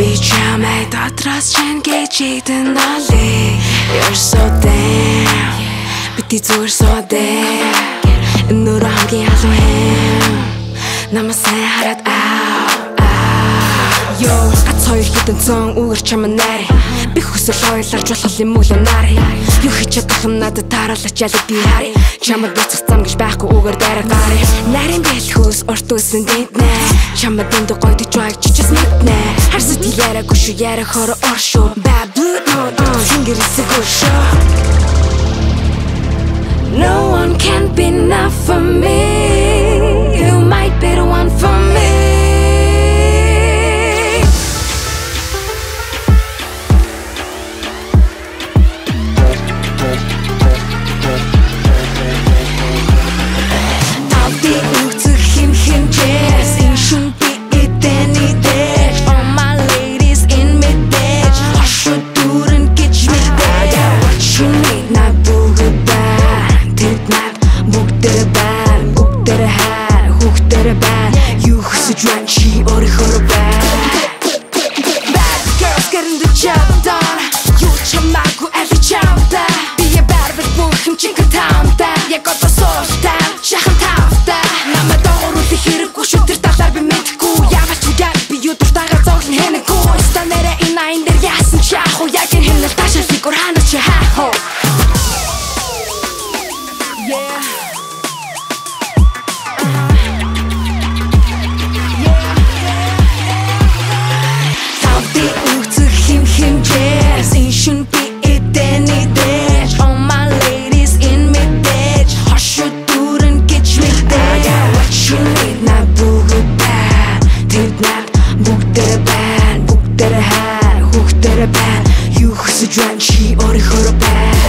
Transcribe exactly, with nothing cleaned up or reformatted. Pijama tatras chenge chaitin dale. You're so damn. Biti zur so damn. Nuru hamgi haluhem. Namasen harat out out. Yo, atsoy hiten zong uger chamanari. Би хүсэл ойларч болох юм уу янараа юу хийж чадах юм надад тараалаач ялд дираа чамд буцах зам гэж байхгүй үгээр дараа гараа нарийн дэлхүүс урт үсэн дэнэ чамд дэнд гойд жайг чичс мэднэ харсад яра гүш яра хоро оршо бабл no no сингэрс гүшо no one can be enough for me you might be the one for me Bad, you could see dranchi or a horror bad.